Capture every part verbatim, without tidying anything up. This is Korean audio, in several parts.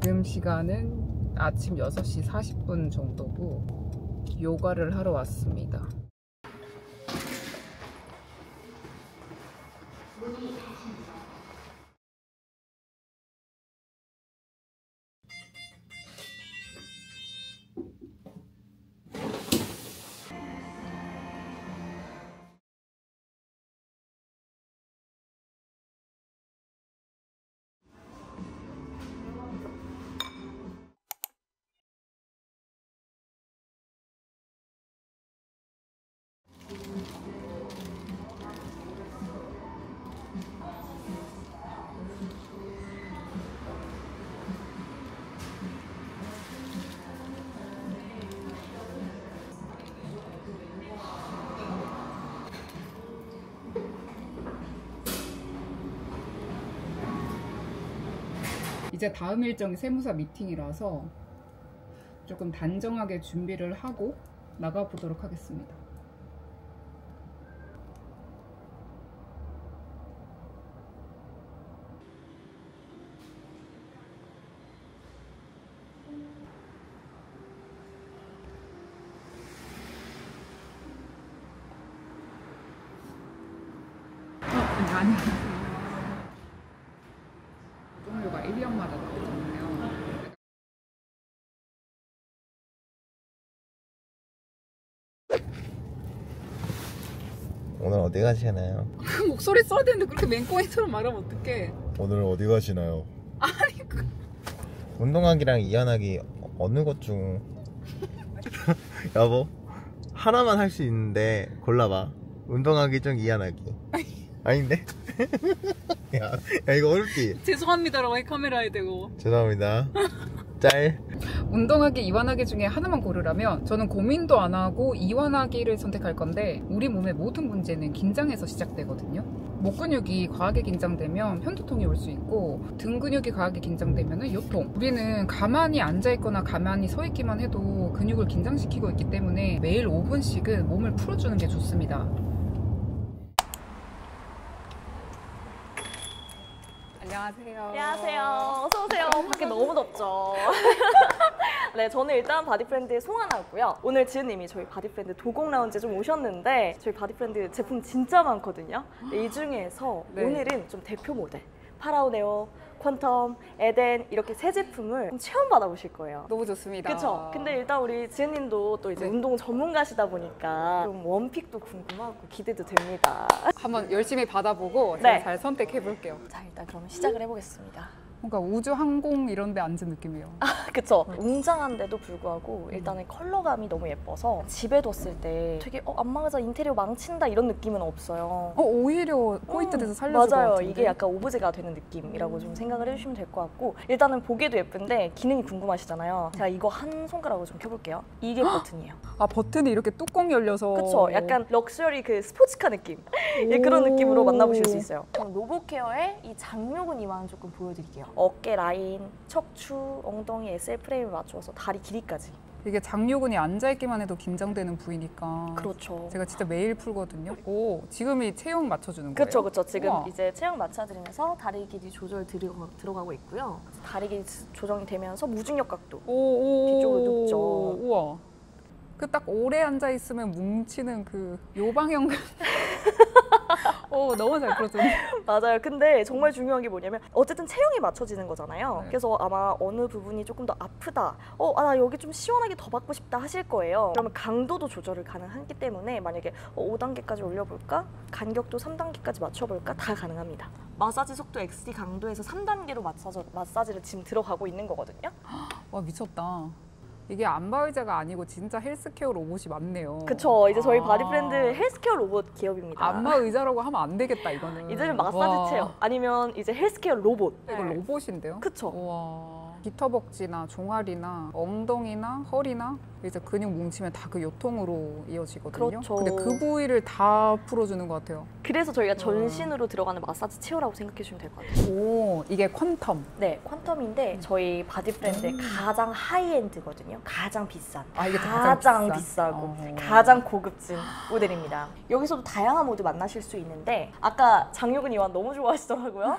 지금 시간은 아침 여섯 시 사십 분 정도고 요가를 하러 왔습니다. 이제 다음 일정이 세무사 미팅이라서 조금 단정하게 준비를 하고 나가보도록 하겠습니다. 아니 일 년마다 나오잖아요. 오늘 어디 가시나요? 목소리 써야 되는데 그렇게 맹꽁이처럼 말하면 어떡해. 오늘 어디 가시나요? 아니 그... 운동하기랑 이완하기 어느 것 중 여보 하나만 할 수 있는데 골라봐. 운동하기 중 이완하기. 아닌데? 야, 야 이거 어렵지? 죄송합니다라고 해 카메라에 대고. 죄송합니다. 짤. 운동하기, 이완하기 중에 하나만 고르라면 저는 고민도 안 하고 이완하기를 선택할 건데, 우리 몸의 모든 문제는 긴장에서 시작되거든요. 목 근육이 과하게 긴장되면 편두통이 올 수 있고, 등 근육이 과하게 긴장되면 요통. 우리는 가만히 앉아있거나 가만히 서있기만 해도 근육을 긴장시키고 있기 때문에 매일 오 분씩은 몸을 풀어주는 게 좋습니다. 안녕하세요. 안녕하세요. 어서오세요. 밖에 너무 덥죠? 네, 저는 일단 바디프렌드의 송하나고요. 오늘 지은님이 저희 바디프렌드 도곡 라운지에 좀 오셨는데, 저희 바디프렌드 제품 진짜 많거든요. 근데 이 중에서 네. 오늘은 좀 대표 모델, 파라오네오, 퀀텀, 에덴 이렇게 세 제품을 체험받아 보실 거예요. 너무 좋습니다. 그렇죠? 근데 일단 우리 지은님도 또 이제 네. 운동 전문가시다 보니까 좀 원픽도 궁금하고 기대도 됩니다. 한번 열심히 받아보고 제가 네. 잘 선택해 볼게요. 자, 일단 그러면 시작을 해보겠습니다. 뭔가 우주항공 이런 데 앉은 느낌이에요. 아, 그쵸. 네. 웅장한데도 불구하고 일단은 음. 컬러감이 너무 예뻐서 집에 뒀을 때 되게 어, 안마의자 인테리어 망친다 이런 느낌은 없어요. 어, 오히려 포인트에서 음, 살려줄 것 같은데. 맞아요. 이게 약간 오브제가 되는 느낌이라고 음. 좀 생각을 해주시면 될 것 같고, 일단은 보기에도 예쁜데 기능이 궁금하시잖아요. 제가 이거 한 손가락으로 좀 켜볼게요. 이게 버튼이에요. 아, 버튼이 이렇게 뚜껑 열려서. 그쵸. 약간 럭셔리 그 스포츠카 느낌. 예, 그런 느낌으로 만나보실 수 있어요. 그럼 로보케어의 이 장요근 이완 조금 보여드릴게요. 어깨 라인, 척추, 엉덩이, 에스엘 프레임을 맞춰서 다리 길이까지. 이게 장요근이 앉아있기만 해도 긴장되는 부위니까. 그렇죠. 제가 진짜 매일 풀거든요. 오, 지금이 체형 맞춰주는 거예요? 그렇죠, 그렇죠. 지금 우와. 이제 체형 맞춰드리면서 다리 길이 조절 들어가고 있고요. 다리 길이 조정이 되면서 무중력 각도 뒤쪽으로 눕죠. 우와. 그 딱 오래 앉아있으면 뭉치는 그 요방형 오, 너무 잘 풀어주네. 맞아요. 근데 정말 중요한 게 뭐냐면 어쨌든 체형이 맞춰지는 거잖아요. 네. 그래서 아마 어느 부분이 조금 더 아프다, 어, 아, 나 여기 좀 시원하게 더 받고 싶다 하실 거예요. 그러면 강도도 조절을 가능하기 때문에 만약에 어, 오 단계까지 올려볼까? 간격도 삼 단계까지 맞춰볼까? 다 가능합니다. 마사지 속도 엑스티 강도에서 삼 단계로 마사지, 마사지를 지금 들어가고 있는 거거든요. 와, 미쳤다. 이게 안마의자가 아니고 진짜 헬스케어 로봇이 맞네요. 그쵸. 이제 저희 아. 바디프렌드 헬스케어 로봇 기업입니다. 안마의자라고 하면 안 되겠다 이거는. 이제는 마사지 체어 아니면 이제 헬스케어 로봇. 이거 네. 로봇인데요? 그쵸. 우와. 비터벅지나 종아리나 엉덩이나 허리나 이제 근육 뭉치면 다 그 요통으로 이어지거든요. 그렇죠. 근데 그 부위를 다 풀어주는 것 같아요. 그래서 저희가 전신으로 음. 들어가는 마사지 체어라고 생각해 주시면 될 것 같아요. 오, 이게 퀀텀. 네, 퀀텀인데 음. 저희 바디프렌드의 음. 가장 하이엔드거든요. 가장 비싼, 아, 이게 가장, 가장 비싼? 비싸고 어. 가장 고급진 모델입니다. 여기서도 다양한 모드 만나실 수 있는데 아까 장요근 이완 너무 좋아하시더라고요.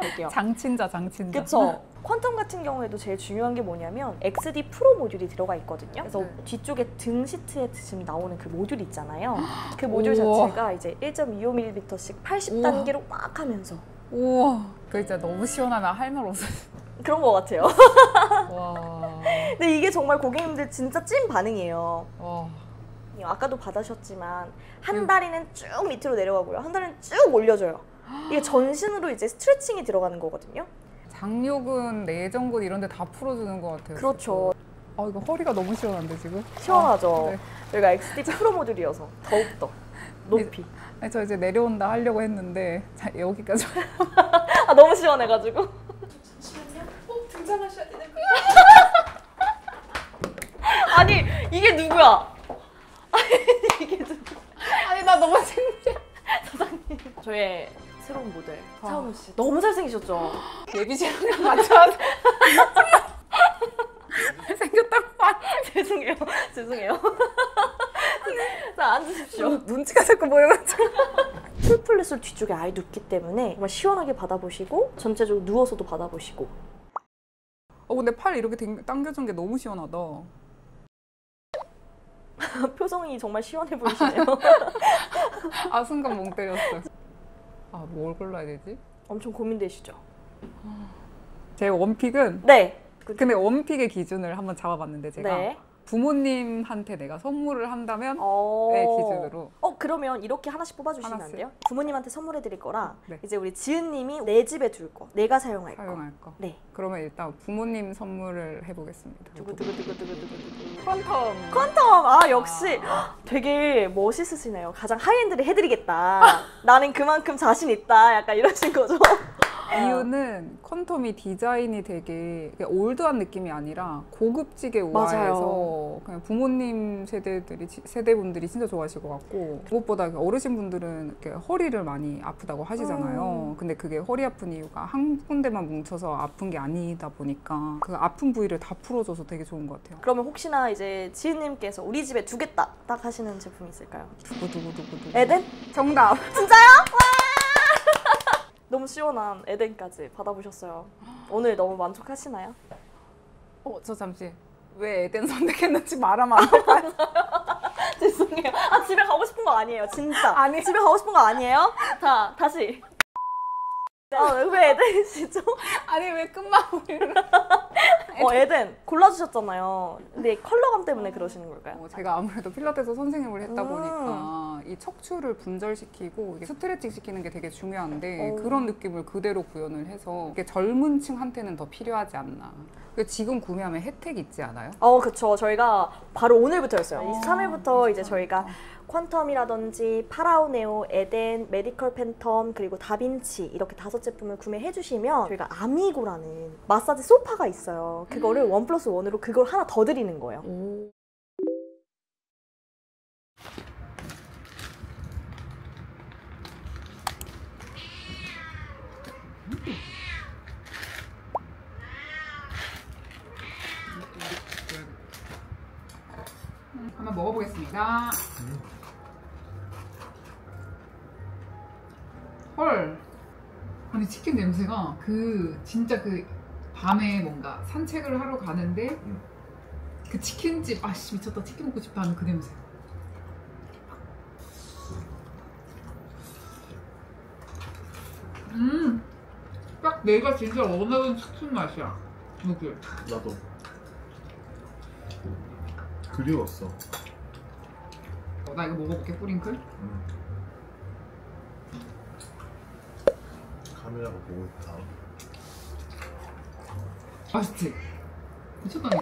볼게요. 장친자 장친자. 그쵸. 퀀텀 같은 경우에도 제일 중요한 게 뭐냐면 엑스디 프로 모듈이 들어가 있거든요. 그래서 네. 뒤쪽에 등 시트에 지금 나오는 그 모듈 있잖아요. 그 모듈 우와. 자체가 이제 일 점 이오 밀리미터씩 팔십 단계로 우와. 꽉 하면서. 우와. 그 진짜 너무 시원하다. 할 말 없어. 그런 것 같아요. 와. 근데 이게 정말 고객님들 진짜 찐 반응이에요. 와. 아까도 받으셨지만 한 다리는 쭉 밑으로 내려가고요. 한 다리는 쭉 올려줘요. 이게 전신으로 이제 스트레칭이 들어가는 거거든요. 장요근, 내전근 이런 데 다 풀어주는 것 같아요. 그렇죠. 지금. 아 이거 허리가 너무 시원한데 지금? 시원하죠. 아, 네. 여기가 엑스티 프로 모듈이어서 더욱더 높이. 아니, 저 이제 내려온다 하려고 했는데 자, 여기까지. 아 너무 시원해가지고. 꼭 등장하셔야 되는 거예요. 아니 이게 누구야? 아니 이게 누구야? 아니 나 너무 창피해. 사장님. 저의 새로운 모델 차은우 씨. 너무 잘생기셨죠? 예비신랑 맞춰서 잘생겼다고 죄송해요. 죄송해요. 자 앉으십시오. 눈치가 자꾸 보여가지고. 풀플랫을 뒤쪽에 아예 눕기 때문에 정말 시원하게 받아보시고 전체적으로 누워서도 받아보시고. 어 근데 팔 이렇게 당겨준 게 너무 시원하다. 표정이 정말 시원해 보이시네요. 아 순간 멍 때렸어. 아 뭘 골라야 되지? 엄청 고민되시죠? 제 원픽은? 네. 근데 원픽의 기준을 한번 잡아봤는데 제가 네. 부모님한테 내가 선물을 한다면 내 기준으로. 어 그러면 이렇게 하나씩 뽑아주시면 하나씩. 안 돼요? 부모님한테 선물해드릴 거랑 네. 이제 우리 지은님이 내 집에 둘 거, 내가 사용할, 사용할 거. 거. 네. 그러면 일단 부모님 선물을 해보겠습니다. 두구두구두구두구두구. 퀀텀. 퀀텀. 아 역시 아. 되게 멋있으시네요. 가장 하이엔드를 해드리겠다. 나는 그만큼 자신 있다. 약간 이러신 거죠. 이유는 퀀텀이 디자인이 되게 올드한 느낌이 아니라 고급지게 우아해서 그냥 부모님 세대들이 세대분들이 진짜 좋아하실 것 같고 무엇보다 어르신분들은 이렇게 허리를 많이 아프다고 하시잖아요. 음. 근데 그게 허리 아픈 이유가 한 군데만 뭉쳐서 아픈 게 아니다 보니까 그 아픈 부위를 다 풀어줘서 되게 좋은 것 같아요. 그러면 혹시나 이제 지은님께서 우리 집에 두겠다 딱 하시는 제품이 있을까요? 두구두구두구두구. 에덴? 정답! 진짜요? 너무 시원한 에덴까지 받아보셨어요. 오늘 너무 만족하시나요? 어, 저 잠시 왜 에덴 선택했는지 말하면 안 될까요? 죄송해요. 아, 집에 가고 싶은 거 아니에요, 진짜. 아니, 집에 가고 싶은 거 아니에요? 자, 다시. 아, 왜 에덴이시죠? 아니, 왜 끝마무리를. 우리를. 어, 에덴 골라주셨잖아요. 근데 컬러감 때문에 그러시는 걸까요? 어, 제가 아무래도 필라테스 선생님을 했다 음. 보니까 이 척추를 분절시키고 스트레칭 시키는 게 되게 중요한데 오. 그런 느낌을 그대로 구현을 해서 이게 젊은 층한테는 더 필요하지 않나. 지금 구매하면 혜택 있지 않아요? 어, 그쵸. 저희가 바로 오늘부터였어요. 아, 이십삼 일부터 이제 저희가 퀀텀이라든지 파라오네오, 에덴, 메디컬 팬텀, 그리고 다빈치 이렇게 다섯 제품을 구매해 주시면 저희가 아미고라는 마사지 소파가 있어요. 그거를 음. 원 플러스 원으로 그걸 하나 더 드리는 거예요. 오. 한번 먹어보겠습니다. 음. 헐! 아니 치킨 냄새가 그 진짜 그 밤에 뭔가 산책을 하러 가는데 음. 그 치킨집 아씨 미쳤다 치킨 먹고 싶다 하는 그 냄새. 음! 딱 내가 진짜 원하는 치킨 맛이야. 여기. 나도 그리웠어. 어, 나 이거 먹어볼게. 뿌링클. 응. 카메라가 보고 있다. 맛있지? 미쳤다니.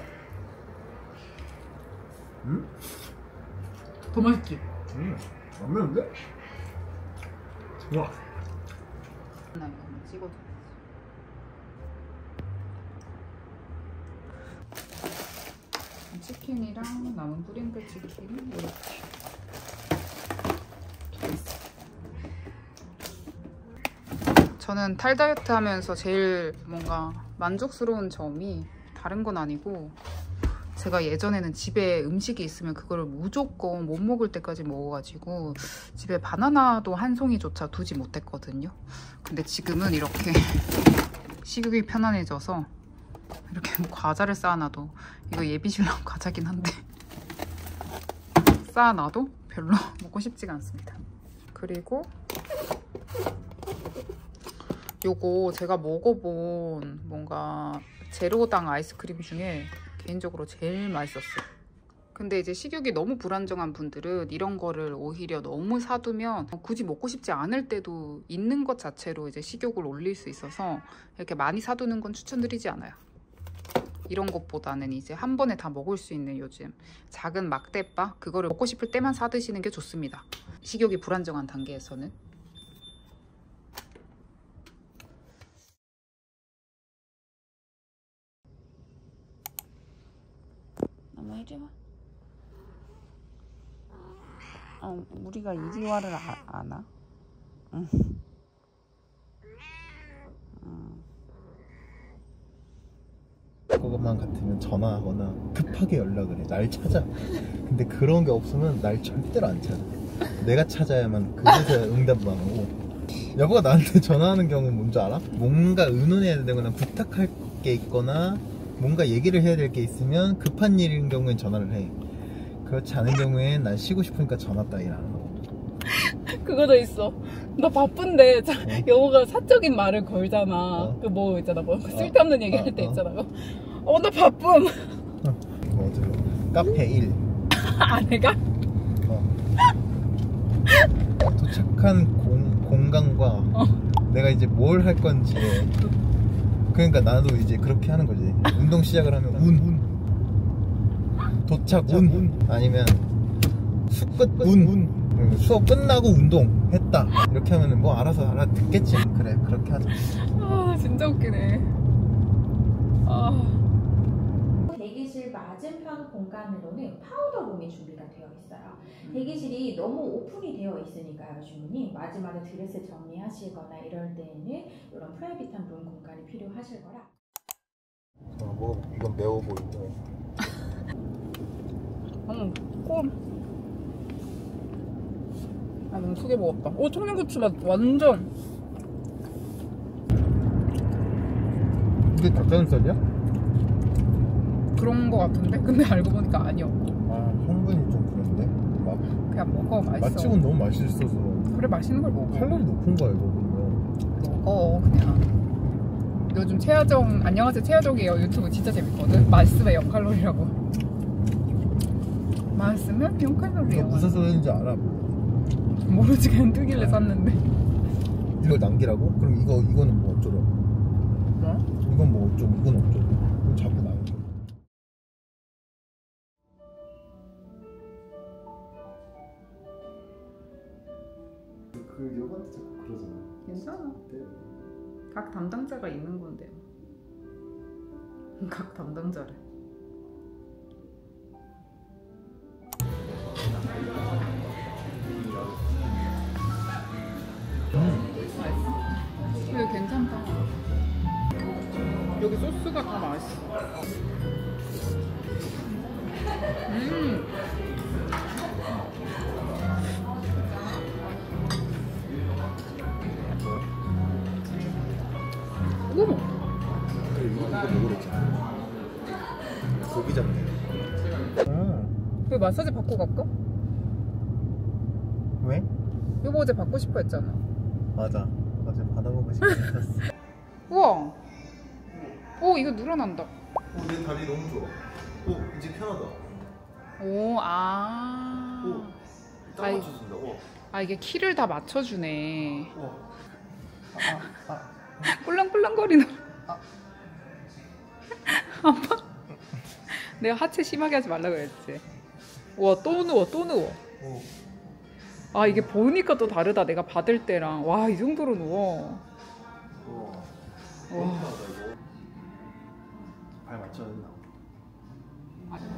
응? 더 맛있지? 응. 안 매운데? 좋아. 나 이거 한번 찍어줘. 치킨이랑 남은 뿌링클 치킨 이렇게 저는 탈다이어트 하면서 제일 뭔가 만족스러운 점이 다른 건 아니고 제가 예전에는 집에 음식이 있으면 그거를 무조건 못 먹을 때까지 먹어가지고 집에 바나나도 한 송이조차 두지 못했거든요. 근데 지금은 이렇게 식욕이 편안해져서 이렇게 과자를 쌓아놔도, 이거 예비신랑 과자긴 한데 쌓아놔도 별로 먹고 싶지가 않습니다. 그리고 요거 제가 먹어본 뭔가 제로당 아이스크림 중에 개인적으로 제일 맛있었어요. 근데 이제 식욕이 너무 불안정한 분들은 이런 거를 오히려 너무 사두면 굳이 먹고 싶지 않을 때도 있는 것 자체로 이제 식욕을 올릴 수 있어서 이렇게 많이 사두는 건 추천드리지 않아요. 이런 것보다는 이제 한 번에 다 먹을 수 있는 요즘 작은 막대바, 그거를 먹고 싶을 때만 사드시는 게 좋습니다. 식욕이 불안정한 단계에서는. 엄마 이리 와. 어, 우리가 이리 와를 아, 아나? 응. 응. 그것만 같으면 전화하거나 급하게 연락을 해. 날 찾아. 근데 그런 게 없으면 날 절대로 안 찾아. 내가 찾아야만 그곳에 응답만 하고. 여보가 나한테 전화하는 경우는 뭔지 알아? 뭔가 의논해야 되거나 부탁할 게 있거나 뭔가 얘기를 해야 될 게 있으면 급한 일인 경우엔 전화를 해. 그렇지 않은 경우엔 난 쉬고 싶으니까 전화 따위를 안 하고. 그거도 있어. 나 바쁜데 자, 어? 여우가 사적인 말을 걸잖아. 어? 그 뭐 있잖아, 뭐 쓸데없는 어? 얘기할 어? 때 있잖아. 어 나 바쁨. 어. 뭐 어디로? 카페 일. 아 내가? 어. 도착한 공, 공간과 어. 내가 이제 뭘 할 건지. 그러니까 나도 이제 그렇게 하는 거지. 운동 시작을 하면 운, 운. 도착 운, 운. 아니면 수끝 운, 운. 수업 끝나고 운동 했다. 이렇게 하면은 뭐 알아서 알아 듣겠지. 그래 그렇게 하자. 아 진짜 웃기네. 아. 대기실 맞은편 공간으로는 파우더 룸이 준비가 되어 있어요. 대기실이 너무 오픈이 되어 있으니까요, 주문이 마지막에 드레스 정리하시거나 이럴 때에는 이런 프라이빗한 룸 공간이 필요하실 거라. 어, 뭐 이건 매워 보인다. 음, 꼼. 아, 너무 크게 먹었다. 오, 청양고추 맛 완전. 이게 닭가슴살이야? 그런 거 같은데? 근데 알고 보니까 아니었고. 아, 성분이 좀 그런데? 막 그냥 먹어, 맛있어. 맛집은 너무 맛있어서. 그래, 맛있는 걸 먹어. 칼로리 높은 거야, 이거 보면. 먹어, 그냥. 요즘 채화정, 안녕하세요 채화정이에요 유튜브 진짜 재밌거든. 말씀에 영 칼로리라고. 말씀에 영 칼로리에요. 무슨 소리인지 알아? 모르지. 그냥 뜨길래 샀는데. 이걸 남기라고? 그럼 이거, 이거는 뭐 어쩌라고? 뭐? 이건 뭐 어쩌고, 이건 어쩌고. 그럼 자꾸 나오죠. 그 여보한테 자꾸 그러잖아. 괜찮아. 네. 각 담당자가 있는 건데요. 각 담당자래. 맛있어. 이거 괜찮다. 여기 소스가 다 맛있어. 음. 어머! 그래, 이거 먹으랬지. 고기 잡네. 아. 왜 마사지 받고 갈까? 왜? 이거 어제 받고 싶어 했잖아. 맞아. 어제 받아보고 싶어 했었어. 우와! 오, 이거 늘어난다. 오, 내 다리 너무 좋아. 오, 이제 편하다. 오, 아. 오, 딱 맞춰준다. 오. 아, 이게 키를 다 맞춰주네. 오. 아, 아. 꿀렁꿀렁거리는. 아. 아파? 내가 하체 심하게 하지 말라고 했지. 와, 또 누워, 또 누워. 오. 아, 이게 보니까 또 다르다. 내가 받을 때랑. 와, 이 정도로 누워. 오. 와. 발 맞춰야 된다.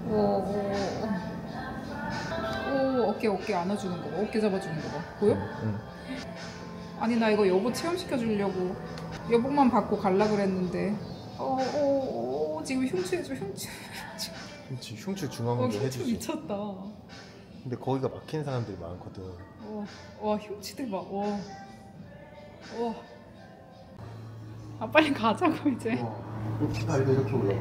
오, 오, 오. 어깨, 어깨 안아주는 거 봐. 어깨 잡아주는 거 봐. 보여? 응. 아니, 나 이거 여보 체험시켜주려고. 여복만 받고 갈라 그랬는데. 어어어 지금 흉추해줘 흉추. 그치, 흉측 중앙으로 해주지. 흉측 미쳤다. 근데 거기가 막힌 사람들이 많거든. 와, 와 흉측들 막, 와. 와. 아 빨리 가자고 이제. 이렇게 발도 이렇게 올라가.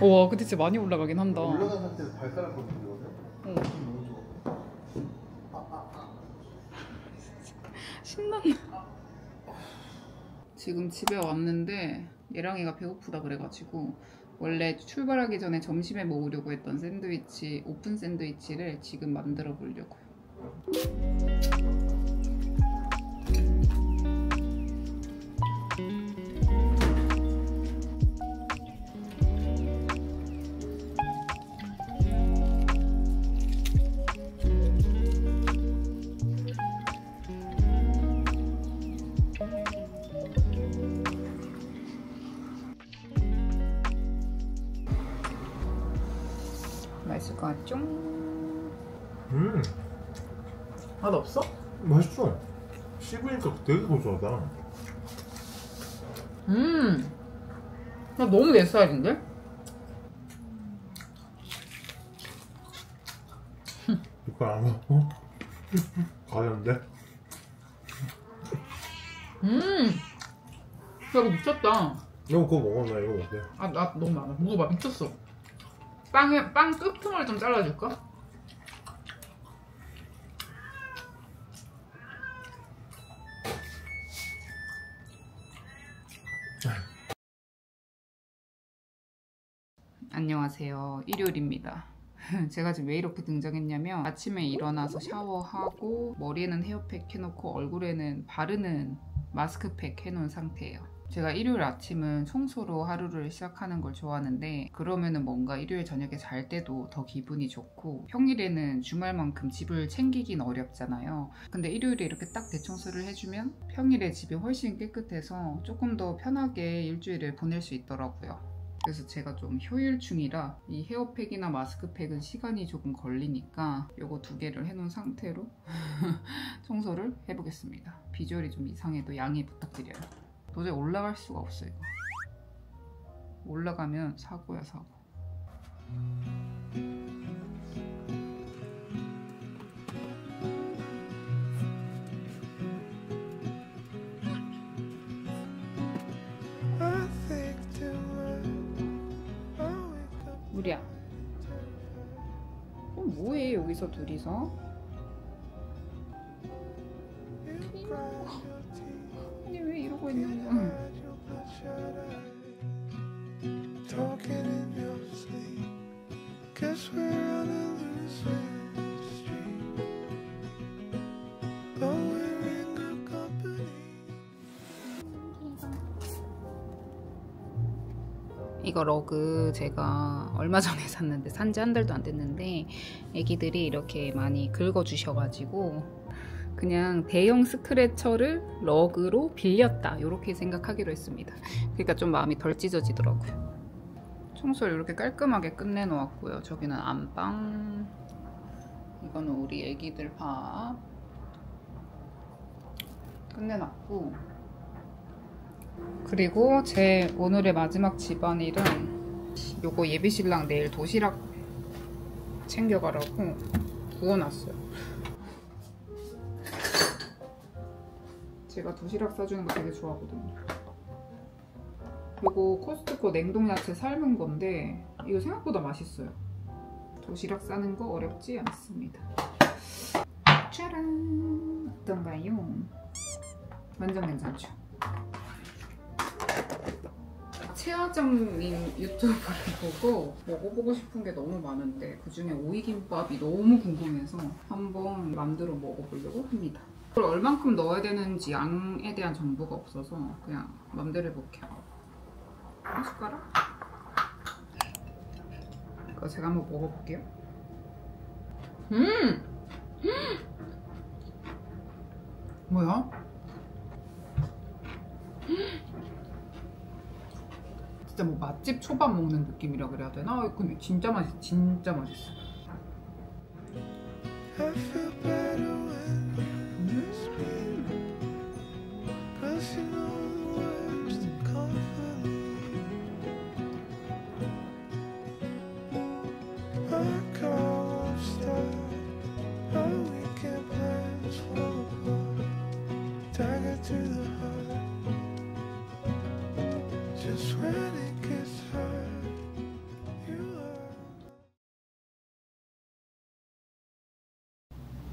와 근데 진짜 많이 올라가긴 한다. 올라간 상태에서 발가락 걸리는 거거든. 응. 너무 좋아. 아, 아, 아. 신난다. 지금 집에 왔는데 예랑이가 배고프다 그래가지고 원래 출발하기 전에 점심에 먹으려고 했던 샌드위치, 오픈 샌드위치를 지금 만들어 보려고요. 맛있을 것 같죠? 음! 맛 없어? 맛있어! 씹으니까 되게 고소하다. 음! 나 너무 내 스타일인데? 이거 안 먹어? 과연데? 음! 야, 이거 미쳤다. 너 그거 먹어, 나 이거 먹게. 아, 나 너무 많아. 먹어봐, 미쳤어. 빵에, 빵 끝통을 좀 잘라줄까? 안녕하세요. 일요일입니다. 제가 지금 왜 이렇게 등장했냐면 아침에 일어나서 샤워하고 머리에는 헤어팩 해놓고 얼굴에는 바르는 마스크팩 해놓은 상태예요. 제가 일요일 아침은 청소로 하루를 시작하는 걸 좋아하는데 그러면은 뭔가 일요일 저녁에 잘 때도 더 기분이 좋고 평일에는 주말만큼 집을 챙기긴 어렵잖아요. 근데 일요일에 이렇게 딱 대청소를 해주면 평일에 집이 훨씬 깨끗해서 조금 더 편하게 일주일을 보낼 수 있더라고요. 그래서 제가 좀 효율충이라 이 헤어팩이나 마스크팩은 시간이 조금 걸리니까 요거 두 개를 해놓은 상태로 청소를 해보겠습니다. 비주얼이 좀 이상해도 양해 부탁드려요. 도저히 올라갈 수가 없어요. 올라가면 사고야 사고. 우리야, 그럼 뭐해 여기서 둘이서? 아니 왜 이러고 있는 거야? 이거 러그 제가 얼마 전에 샀는데 산지 한 달도 안 됐는데 애기들이 이렇게 많이 긁어주셔가지고 그냥 대형 스크래처를 러그로 빌렸다 이렇게 생각하기로 했습니다. 그러니까 좀 마음이 덜 찢어지더라고요. 청소를 이렇게 깔끔하게 끝내놓았고요. 저기는 안방, 이거는 우리 애기들 밥 끝내놨고, 그리고 제 오늘의 마지막 집안일은 요거 예비신랑 내일 도시락 챙겨가라고 구워놨어요. 제가 도시락 싸주는 거 되게 좋아하거든요. 요거 코스트코 냉동야채 삶은 건데 이거 생각보다 맛있어요. 도시락 싸는 거 어렵지 않습니다. 짜란! 어떤가요? 완전 괜찮죠? 채화장님 유튜브를 보고 먹어보고 싶은 게 너무 많은데 그중에 오이김밥이 너무 궁금해서 한번 만들어 먹어보려고 합니다. 그걸 얼만큼 넣어야 되는지 양에 대한 정보가 없어서 그냥 맘대로 해볼게요. 한 숟가락? 이거 제가 한번 먹어볼게요. 음! 뭐야? 진짜 뭐 맛집 초밥 먹는 느낌이라 그래야 되나? 근데 진짜 맛있어, 진짜 맛있어. 음.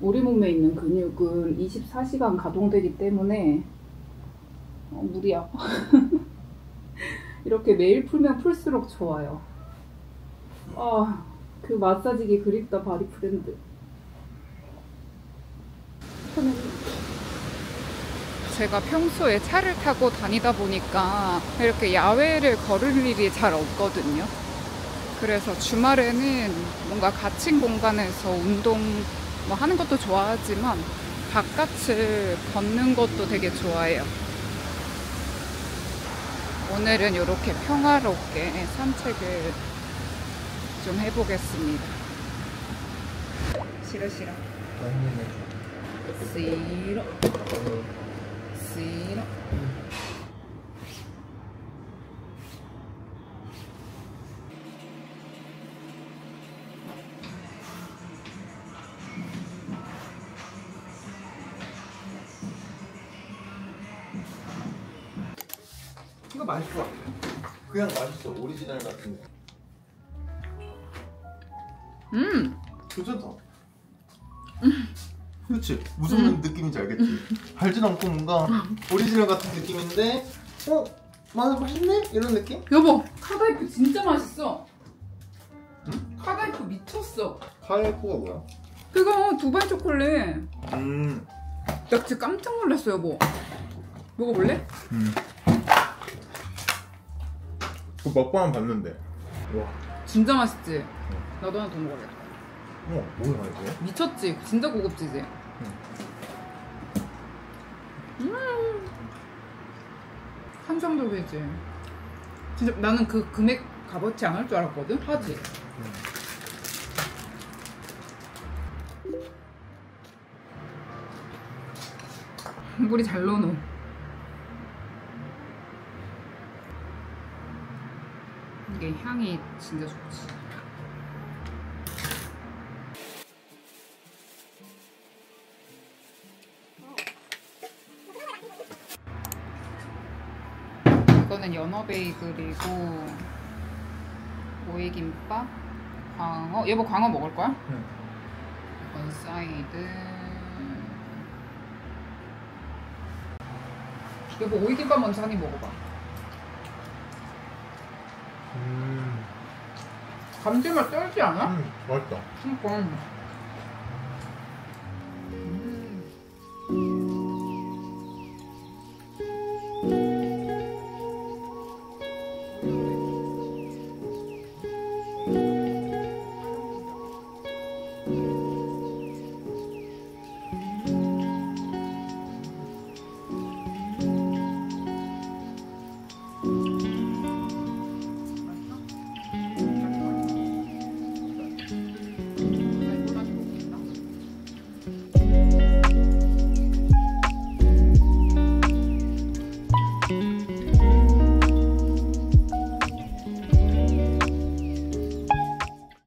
오리몸에 있는 근육은 이십사 시간 가동되기 때문에 어, 무리야. 이렇게 매일 풀면 풀수록 좋아요. 아, 그 마사지기 그립다. 바디프렌드 제가 평소에 차를 타고 다니다 보니까 이렇게 야외를 걸을 일이 잘 없거든요. 그래서 주말에는 뭔가 갇힌 공간에서 운동 뭐 하는 것도 좋아하지만 바깥을 걷는 것도 되게 좋아해요. 오늘은 이렇게 평화롭게 산책을 좀 해보겠습니다. 싫어 싫어 싫어 싫어. 이거 맛있어. 그냥 맛있어. 오리지널 같은 거. 음. 괜찮다. 음. 그렇지. 무슨 음. 느낌인지 알겠지. 음. 달진 않고 뭔가 오리지널 같은 느낌인데, 어? 맛 맛있네? 이런 느낌? 여보, 카다이프 진짜 맛있어. 음? 카다이프 미쳤어. 카다이프가 뭐야? 그거 두바이 초콜릿. 음. 나 진짜 깜짝 놀랐어, 여보. 먹어볼래? 음. 그 먹방만 봤는데. 와. 진짜 맛있지? 응. 나도 하나 더 먹어야겠다. 어, 뭐야 이거? 미쳤지? 진짜 고급지지? 응. 음. 삼성도배지. 진짜 나는 그 금액 값어치 안 할 줄 알았거든? 하지? 응. 물이 잘 넣어놓어. 이게 향이 진짜 좋지. 이거는 연어 베이글이고 오이김밥, 광어. 여보 광어 먹을 거야? 응. 이건 사이드. 여보 오이김밥 먼저 한 입 먹어봐. 감질맛 쩔지 않아? 응, 맛있다. 그러니까.